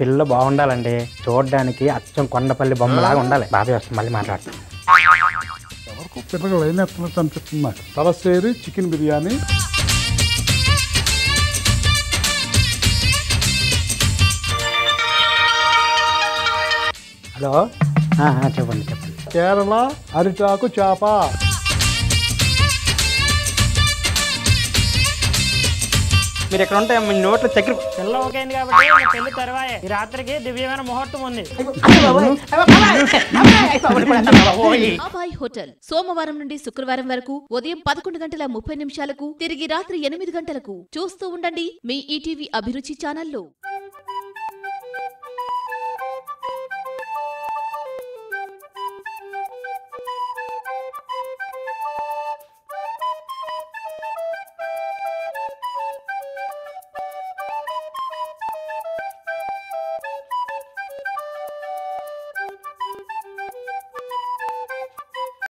పిల్లలు బాగుండాలండి, చూడడానికి అచ్చం కొండపల్లి బొమ్మలాగా ఉండాలి. బాబాయ్ వస్తుంది మళ్ళీ మాట్లాడుతుంది. ఎవరికి పిల్లలు అయినట్టు అనిపిస్తుంది నాకు. తలసేరి చికెన్ బిర్యానీ హలో చెప్పండి చెప్పండి. కేరళ అరిటాకు చేప, మీరు ఎక్కడ ఉంటాయి నోట్లో చక్కెర పిల్ల ఓకే అయింది కాబట్టి పెళ్లి తర్వాయే. ఈ రాత్రికి దివ్యమైన ముహూర్తం ఉంది. హోటల్ సోమవారం నుండి శుక్రవారం వరకు ఉదయం 11:30 తిరిగి రాత్రి 8 గంటలకు చూస్తూ ఉండండి మీ ఈటీవీ అభిరుచి ఛానల్లో.